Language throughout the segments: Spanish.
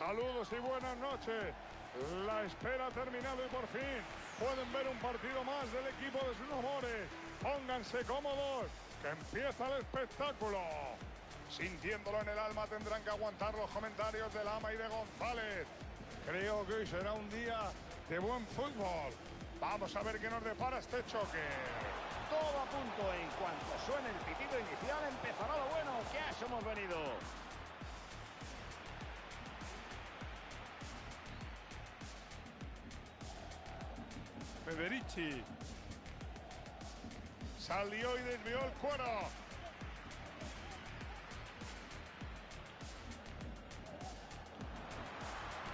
Saludos y buenas noches. La espera ha terminado y por fin pueden ver un partido más del equipo de sus amores. Pónganse cómodos, que empieza el espectáculo. Sintiéndolo en el alma tendrán que aguantar los comentarios de Lama y de González. Creo que hoy será un día de buen fútbol. Vamos a ver qué nos depara este choque. Todo a punto. En cuanto suene el pitido inicial, empezará lo bueno. Que a eso hemos venido. Federici. Salió y desvió el cuero.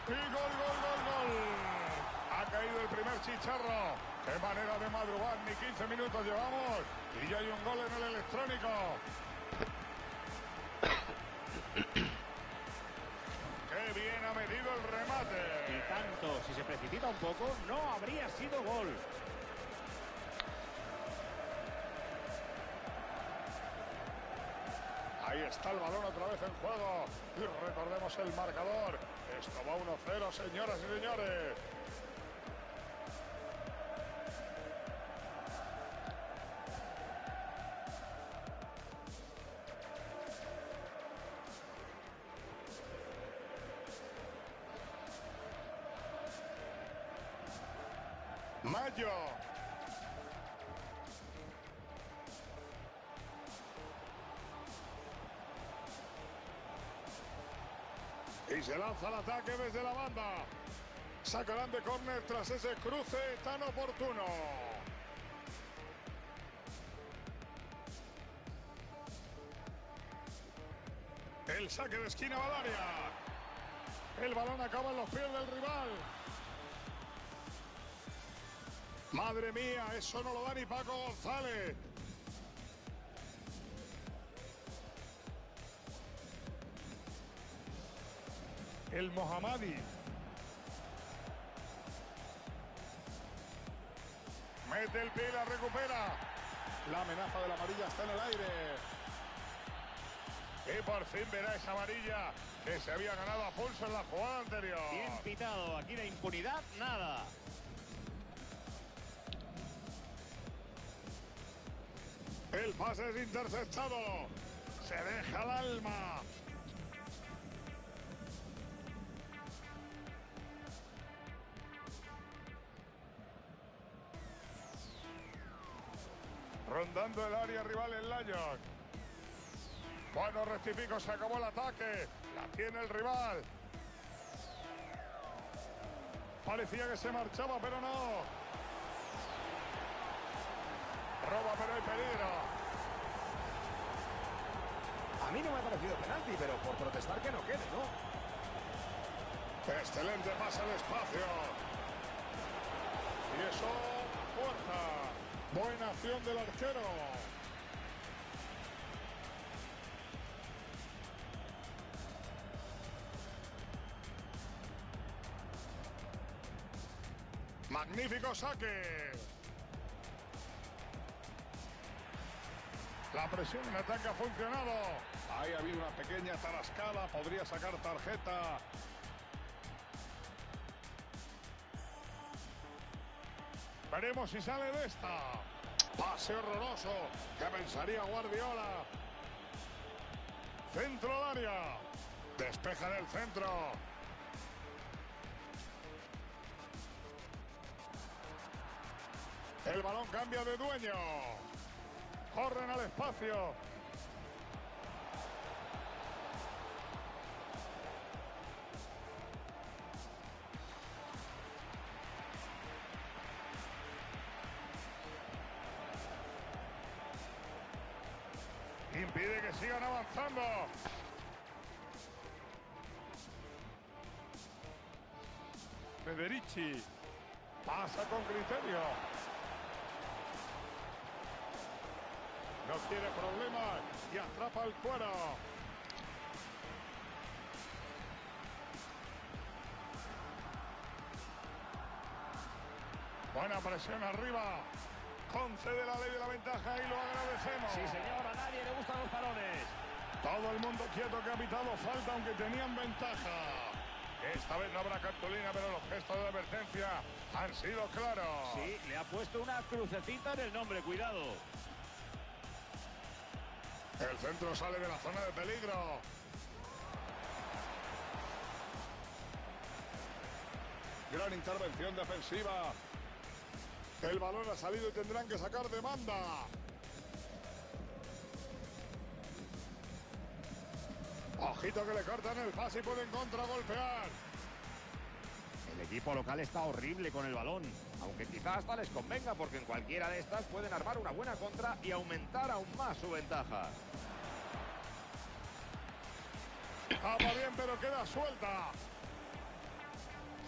Y gol, gol, gol, gol. Ha caído el primer chicharro. Qué manera de madrugar. Ni 15 minutos llevamos y ya hay un gol en el electrónico. Qué bien ha medido el remate. Y tanto, si se precipita un poco, no habría sido gol. Ahí está el balón otra vez en juego. Y recordemos el marcador. Esto va 1-0, señoras y señores. Mayo. Y se lanza el ataque desde la banda. Sacarán de córner tras ese cruce tan oportuno. El saque de esquina va al área. El balón acaba en los pies del rival. Madre mía, eso no lo da ni Paco González. El Mohamadi. Mete el pie y la recupera. La amenaza de la amarilla está en el aire. Y por fin verá esa amarilla que se había ganado a pulso en la jugada anterior. Bien pitado, aquí de impunidad, nada. El pase es interceptado. Se deja el alma. Rondando el área rival en Layos. Bueno, rectifico, se acabó el ataque. La tiene el rival. Parecía que se marchaba, pero no. Roba, pero hay peligro. A mí no me ha parecido penalti, pero por protestar que no quede, ¿no? Excelente pase al espacio. Y eso, puerta. Buena acción del arquero. Magnífico saque. La presión en ataque ha funcionado. Ahí ha habido una pequeña tarascada. Podría sacar tarjeta. Veremos si sale de esta. Pase horroroso. ¿Qué pensaría Guardiola? Centro al área. Despeja del centro. El balón cambia de dueño. Corren al espacio. Impide que sigan avanzando. Federici pasa con criterio. No tiene problemas y atrapa el cuero. Buena presión arriba. Concede la ley de la ventaja y lo agradecemos. Sí, señor, a nadie le gustan los balones. Todo el mundo quieto que ha pitado falta, aunque tenían ventaja. Esta vez no habrá cartulina, pero los gestos de advertencia han sido claros. Sí, le ha puesto una crucecita en el nombre, cuidado. El centro sale de la zona de peligro. Gran intervención defensiva. El balón ha salido y tendrán que sacar demanda. Ojito que le cortan el pase y pueden contragolpear. El equipo local está horrible con el balón, aunque quizás hasta les convenga porque en cualquiera de estas pueden armar una buena contra y aumentar aún más su ventaja. Ah, va bien, pero queda suelta.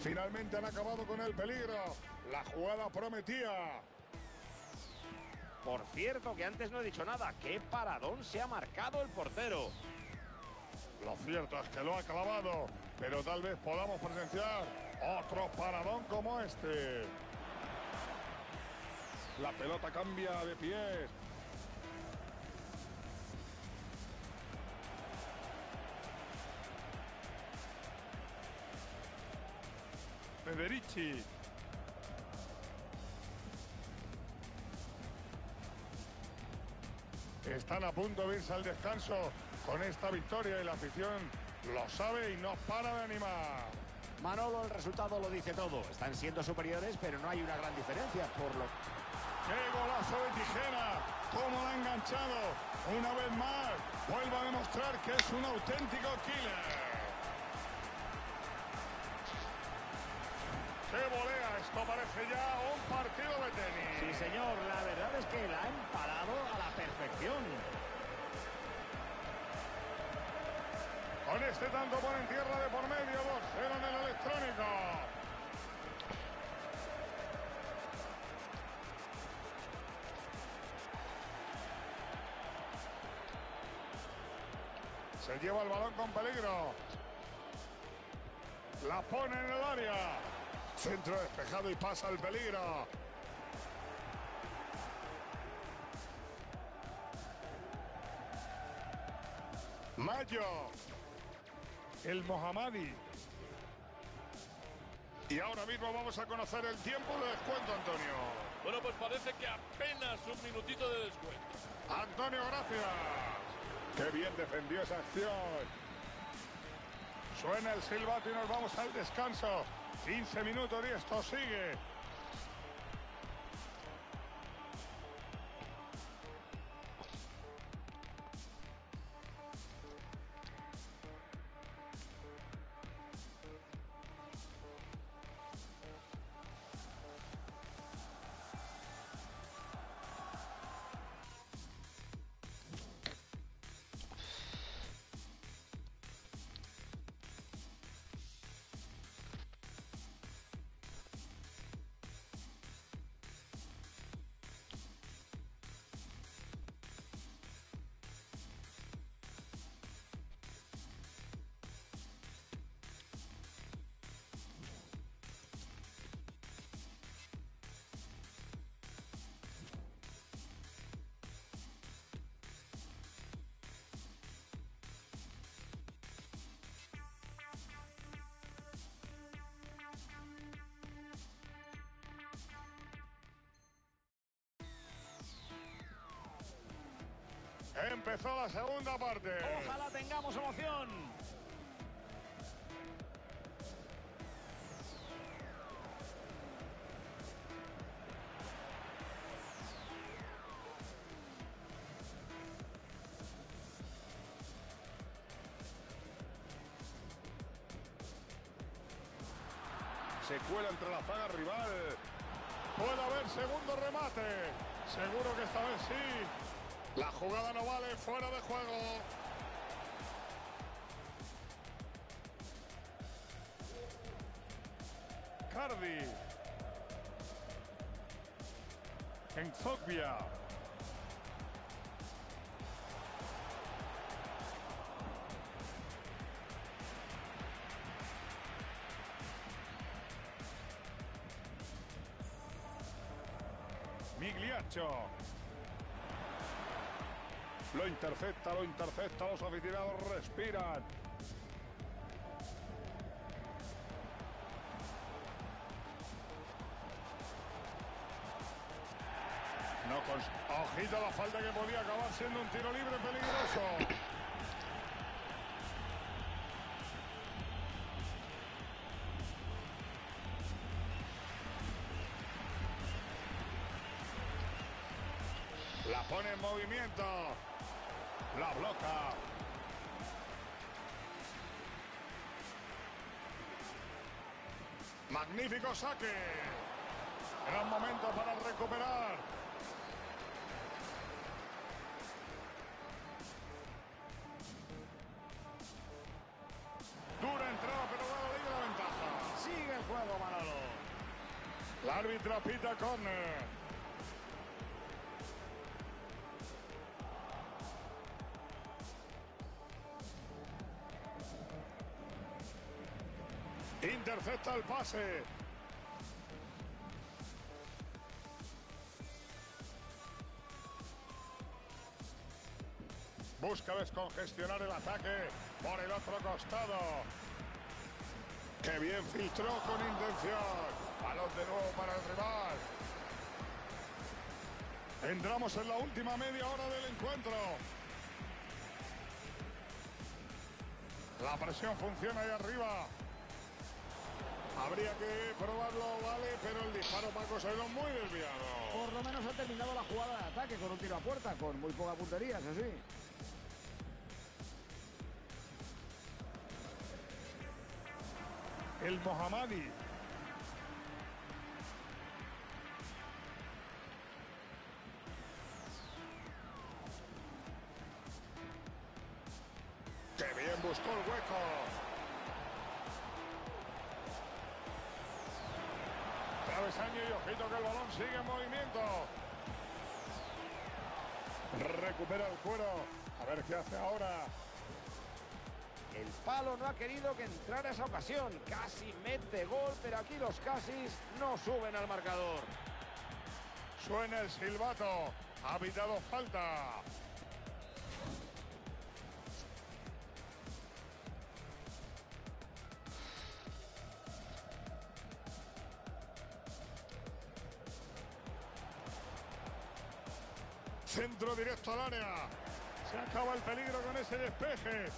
Finalmente han acabado con el peligro. La jugada prometía. Por cierto, que antes no he dicho nada. ¡Qué paradón se ha marcado el portero! Lo cierto es que lo ha clavado, pero tal vez podamos presenciar otro paradón como este. La pelota cambia de pies. Federici. Están a punto de irse al descanso con esta victoria y la afición lo sabe y no para de animar. Manolo, el resultado lo dice todo. Están siendo superiores, pero no hay una gran diferencia. ¡Qué golazo de tijera! ¡Cómo la ha enganchado! Una vez más, vuelve a demostrar que es un auténtico killer. ¡Qué volea! Esto parece ya un partido de tenis. Sí, señor. La verdad es que la ha empalado a la perfección. Con este tanto pone en tierra de por medio. Borcero en el electrónico. Se lleva el balón con peligro. La pone en el área. Centro despejado y pasa el peligro. Mayo. El Mohamadi. Y ahora mismo vamos a conocer el tiempo de descuento, Antonio. Bueno, pues parece que apenas un minutito de descuento. Antonio, gracias. Qué bien defendió esa acción. Suena el silbato y nos vamos al descanso. 15 minutos y esto sigue. Empezó la segunda parte. Ojalá tengamos emoción. Se cuela entre la zaga rival. Puede haber segundo remate. Seguro que esta vez sí. La jugada no vale, fuera de juego. Cardi. En Fogbia. Migliaccio. Lo intercepta, los aficionados respiran. Pues, ojito a la falta que podía acabar siendo un tiro libre peligroso. La pone en movimiento. La bloca. Magnífico saque. Gran momento para recuperar. Dura entrada, pero Manolo tiene la ventaja. Sigue el juego, Manolo. La árbitra pita córner. Intercepta el pase. Busca descongestionar el ataque por el otro costado. ¡Qué bien filtró con intención! Balón de nuevo para el rival. Entramos en la última media hora del encuentro. La presión funciona ahí arriba. Habría que probarlo, vale, pero el disparo, Paco, se ha ido muy desviado. Por lo menos ha terminado la jugada de ataque con un tiro a puerta, con muy poca puntería, eso sí. El Mohamadi. ¡Qué bien buscó el hueco! Travesaño y ojito que el balón sigue en movimiento. Recupera el cuero. A ver qué hace ahora. El palo no ha querido que entrara esa ocasión. Casi mete gol, pero aquí los casis no suben al marcador. Suena el silbato. Ha pitado falta. Centro directo al área. Se acaba el peligro con ese despeje.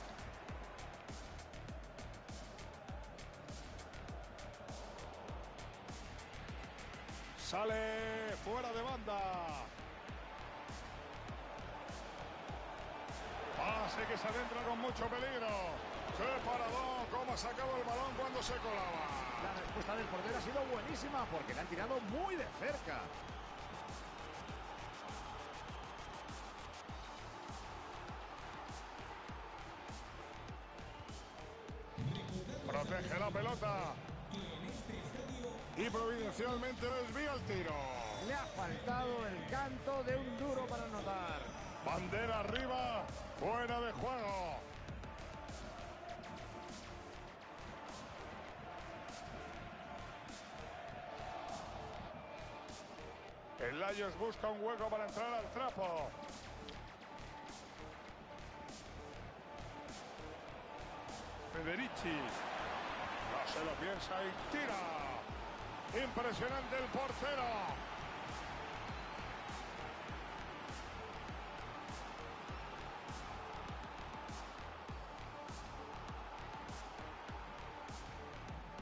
Sale fuera de banda. Pase que se adentra con mucho peligro. ¡Qué paradón! ¿Cómo se acaba el balón cuando se colaba? La respuesta del portero ha sido buenísima porque le han tirado muy de cerca. Protege la pelota. Y providencialmente desvía el tiro. Le ha faltado el canto de un duro para anotar. Bandera arriba, fuera de juego. El Layos busca un hueco para entrar al trapo. Federici. No se lo piensa y tira. Impresionante el portero.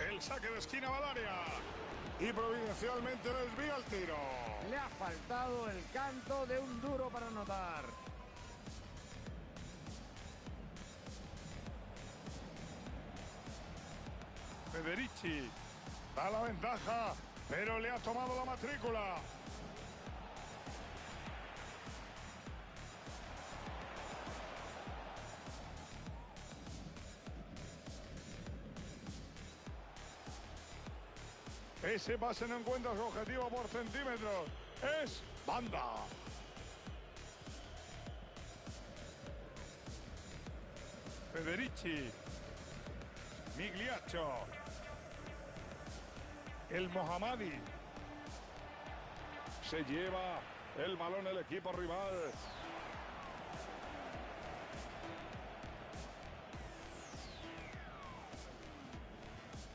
El saque de esquina al área. Y providencialmente desvía el tiro. Le ha faltado el canto de un duro para anotar. Federici da la ventaja, pero le ha tomado la matrícula. Ese pase no encuentra su objetivo por centímetros. Es banda. Federici. Migliaccio. El Mohamadi se lleva el balón el equipo rival.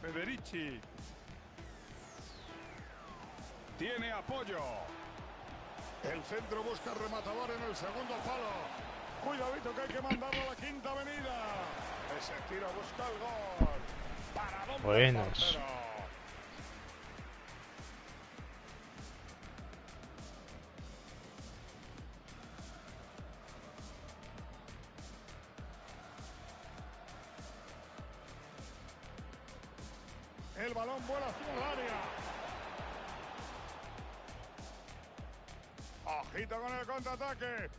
Federici tiene apoyo. El centro busca rematador en el segundo palo. Cuidadito que hay que mandarlo a la quinta avenida. Ese tiro busca el gol. Paradón. Buenos. El balón vuela hacia el área. Ojito con el contraataque.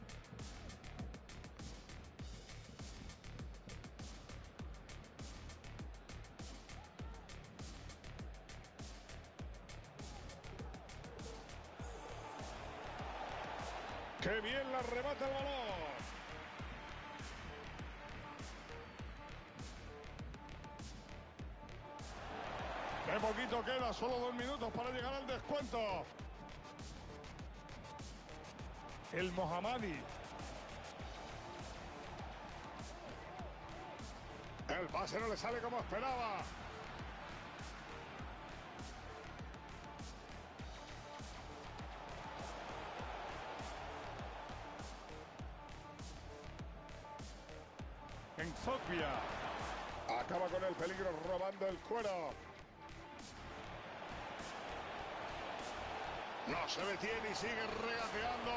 ¡Qué bien la remata el balón! ¡Qué poquito queda! Solo 2 minutos para llegar al descuento. El Mohamadi. El pase no le sale como esperaba. En Zopia. Acaba con el peligro robando el cuero. No se detiene y sigue regateando,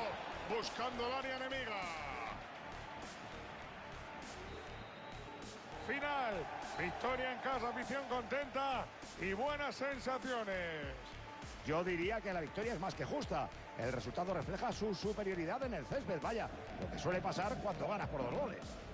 buscando el área enemiga. Final, victoria en casa, afición contenta y buenas sensaciones. Yo diría que la victoria es más que justa. El resultado refleja su superioridad en el césped, vaya, lo que suele pasar cuando ganas por 2 goles.